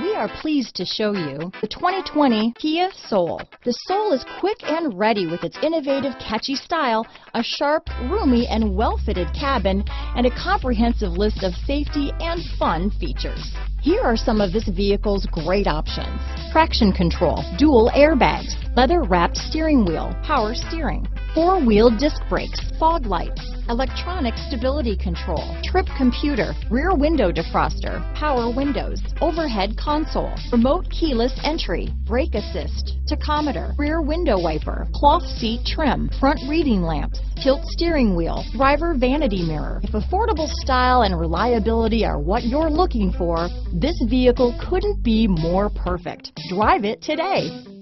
We are pleased to show you the 2020 Kia Soul. The Soul is quick and ready with its innovative, catchy style, a sharp, roomy, and well-fitted cabin, and a comprehensive list of safety and fun features. Here are some of this vehicle's great options: traction control, dual airbags, leather-wrapped steering wheel, power steering, four-wheel disc brakes, fog lights, electronic stability control, trip computer, rear window defroster, power windows, overhead console, remote keyless entry, brake assist, tachometer, rear window wiper, cloth seat trim, front reading lamps, tilt steering wheel, driver vanity mirror. If affordable style and reliability are what you're looking for, this vehicle couldn't be more perfect. Drive it today.